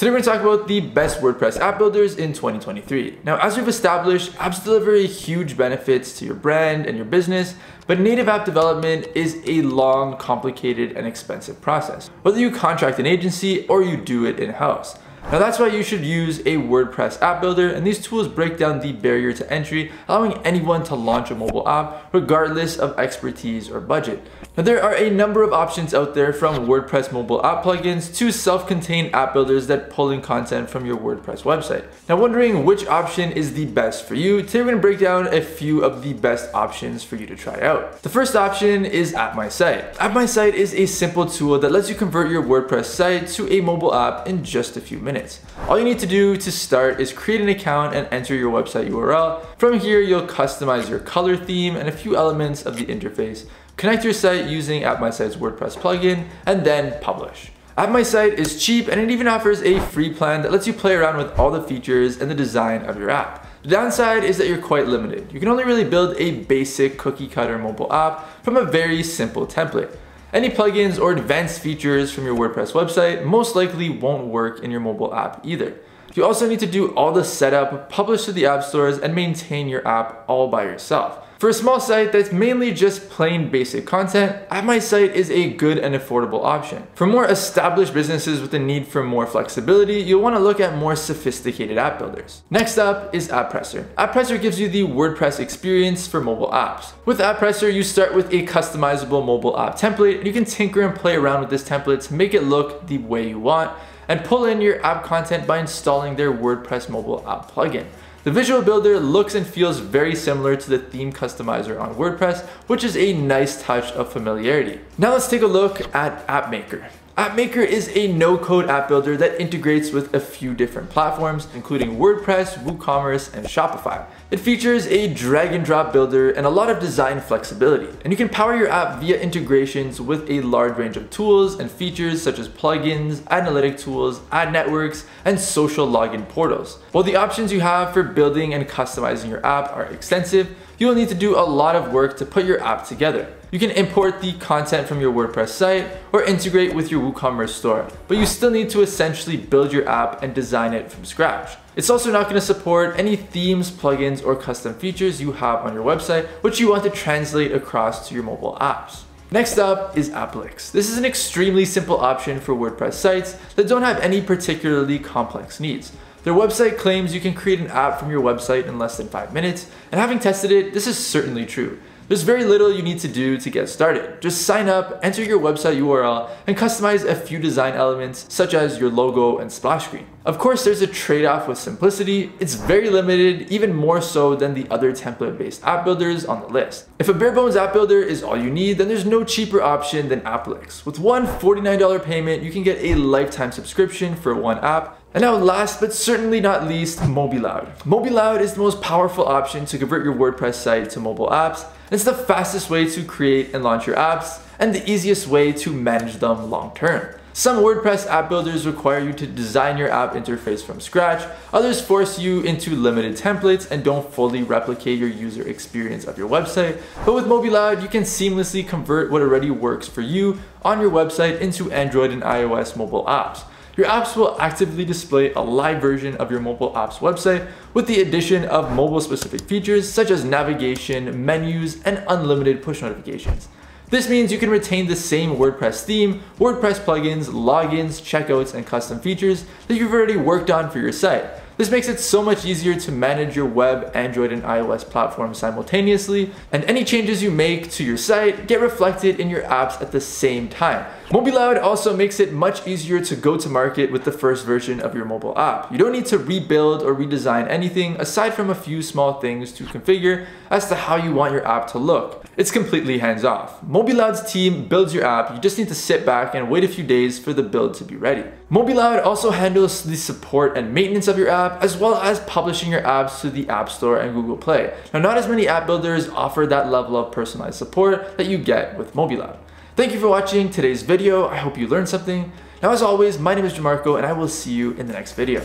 Today we're going to talk about the best WordPress app builders in 2023. Now, as we've established, apps deliver huge benefits to your brand and your business, but native app development is a long, complicated, and expensive process, whether you contract an agency or you do it in-house. Now that's why you should use a WordPress app builder, and these tools break down the barrier to entry, allowing anyone to launch a mobile app regardless of expertise or budget. Now there are a number of options out there, from WordPress mobile app plugins to self-contained app builders that pull in content from your WordPress website. Now, wondering which option is the best for you, today we're going to break down a few of the best options for you to try out. The first option is AppMySite. AppMySite is a simple tool that lets you convert your WordPress site to a mobile app in just a few minutes. All you need to do to start is create an account and enter your website URL. From here, you'll customize your color theme and a few elements of the interface, connect your site using AppMySite's WordPress plugin, and then publish. AppMySite is cheap, and it even offers a free plan that lets you play around with all the features and the design of your app. The downside is that you're quite limited. You can only really build a basic cookie-cutter mobile app from a very simple template. Any plugins or advanced features from your WordPress website most likely won't work in your mobile app either. You also need to do all the setup, publish to the app stores, and maintain your app all by yourself. For a small site that's mainly just plain basic content, AppMySite is a good and affordable option. For more established businesses with a need for more flexibility, you'll want to look at more sophisticated app builders. Next up is AppPresser. AppPresser gives you the WordPress experience for mobile apps. With AppPresser, you start with a customizable mobile app template, and you can tinker and play around with this template to make it look the way you want, and pull in your app content by installing their WordPress mobile app plugin. The visual builder looks and feels very similar to the theme customizer on WordPress, which is a nice touch of familiarity. Now let's take a look at AppMaker. AppMaker is a no-code app builder that integrates with a few different platforms, including WordPress, WooCommerce, and Shopify. It features a drag-and-drop builder and a lot of design flexibility, and you can power your app via integrations with a large range of tools and features such as plugins, analytic tools, ad networks, and social login portals. While the options you have for building and customizing your app are extensive, you will need to do a lot of work to put your app together. You can import the content from your WordPress site or integrate with your WooCommerce store, but you still need to essentially build your app and design it from scratch. It's also not going to support any themes, plugins, or custom features you have on your website, which you want to translate across to your mobile apps. Next up is Appilix. This is an extremely simple option for WordPress sites that don't have any particularly complex needs. Their website claims you can create an app from your website in less than 5 minutes, and having tested it, this is certainly true. There's very little you need to do to get started. Just sign up, enter your website URL, and customize a few design elements such as your logo and splash screen. Of course, there's a trade-off with simplicity. It's very limited, even more so than the other template-based app builders on the list. If a bare-bones app builder is all you need, then there's no cheaper option than Appilix. With one $49 payment, you can get a lifetime subscription for one app. And now last but certainly not least, MobiLoud. MobiLoud is the most powerful option to convert your WordPress site to mobile apps. It's the fastest way to create and launch your apps, and the easiest way to manage them long term. Some WordPress app builders require you to design your app interface from scratch, others force you into limited templates and don't fully replicate your user experience of your website, but with MobiLoud, you can seamlessly convert what already works for you on your website into Android and iOS mobile apps. Your apps will actively display a live version of your mobile app's website with the addition of mobile-specific features such as navigation, menus, and unlimited push notifications. This means you can retain the same WordPress theme, WordPress plugins, logins, checkouts, and custom features that you've already worked on for your site. This makes it so much easier to manage your web, Android, and iOS platforms simultaneously, and any changes you make to your site get reflected in your apps at the same time. MobiLoud also makes it much easier to go to market with the first version of your mobile app. You don't need to rebuild or redesign anything aside from a few small things to configure as to how you want your app to look. It's completely hands-off. MobiLoud's team builds your app, you just need to sit back and wait a few days for the build to be ready. MobiLoud also handles the support and maintenance of your app, as well as publishing your apps to the App Store and Google Play. Now, not as many app builders offer that level of personalized support that you get with MobiLoud. Thank you for watching today's video. I hope you learned something. Now, as always, my name is Gianmarco, and I will see you in the next video.